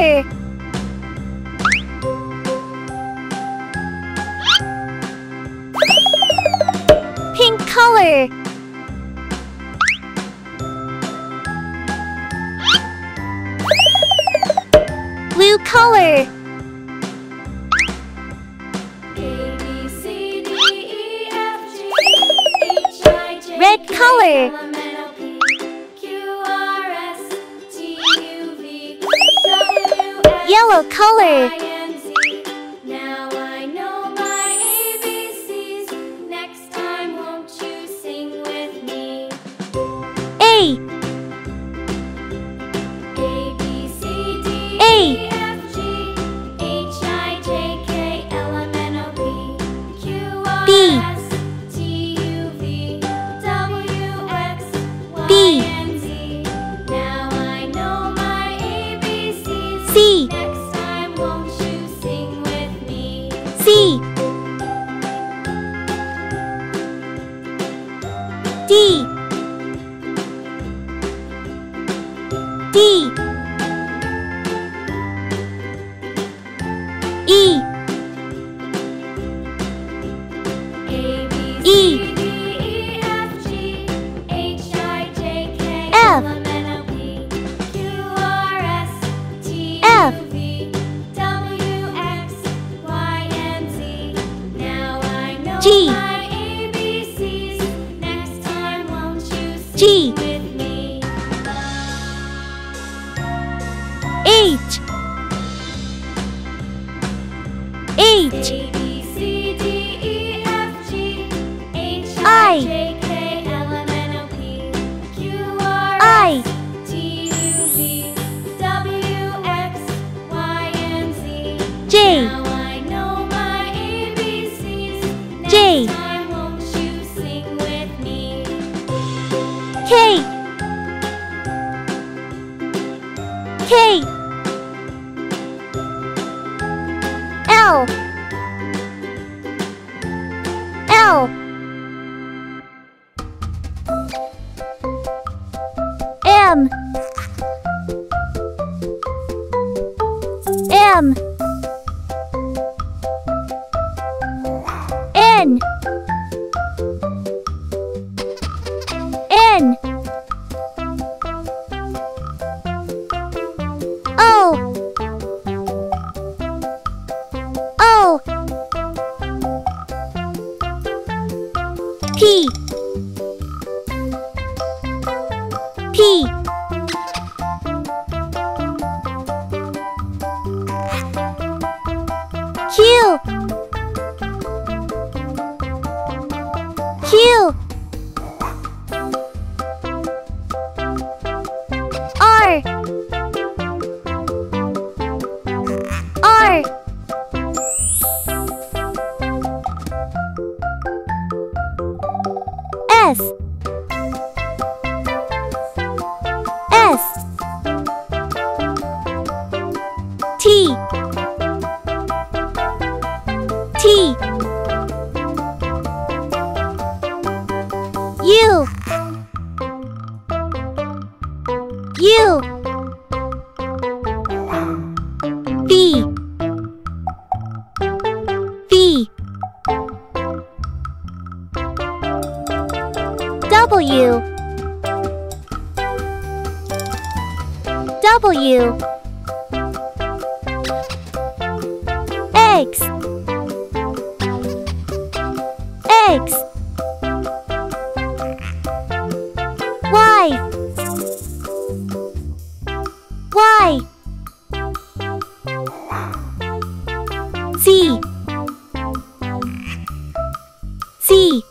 play. Pink color. Blue color. Red color. Yellow color. Now I know my ABCs. Next time won't you sing with me? A B C D E F G H I J K L M N O P Q R S T U V W X Y and Z. Now I know my ABCs. C D. D. D. E. E. G. My ABCs. Next time won't you sing with me? H. H. A B C D E F G H I J K L M N O P Q R S T U V W X Y and Z. J. J. Why won't you sing with me? K. K. L. L. M. M. N. N. O. O. P. P. Q. Q. R. R. S. S. T. T. U. U. B. B. W. W. X. X. Y. Y. Z. Z.